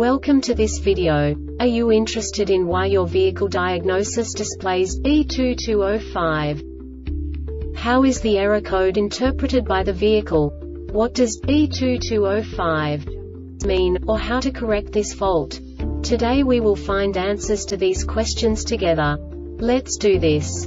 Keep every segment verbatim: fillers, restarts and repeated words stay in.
Welcome to this video. Are you interested in why your vehicle diagnosis displays B two two zero five? How is the error code interpreted by the vehicle? What does B two two zero five mean, or how to correct this fault? Today we will find answers to these questions together. Let's do this.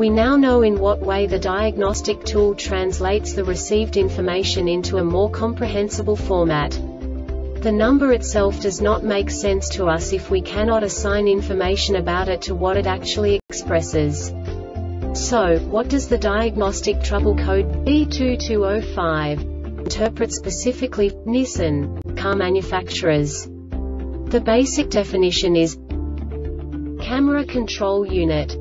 We now know in what way the diagnostic tool translates the received information into a more comprehensible format. The number itself does not make sense to us if we cannot assign information about it to what it actually expresses. So, what does the diagnostic trouble code B two two zero five interpret specifically for Nissan car manufacturers? The basic definition is camera control unit.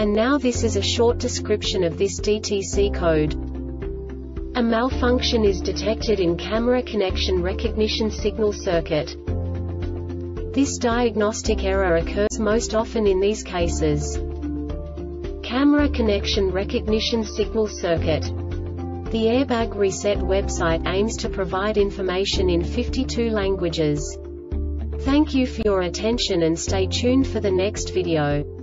And now this is a short description of this D T C code. A malfunction is detected in camera connection recognition signal circuit. This diagnostic error occurs most often in these cases. Camera connection recognition signal circuit. The Airbag Reset website aims to provide information in fifty-two languages. Thank you for your attention and stay tuned for the next video.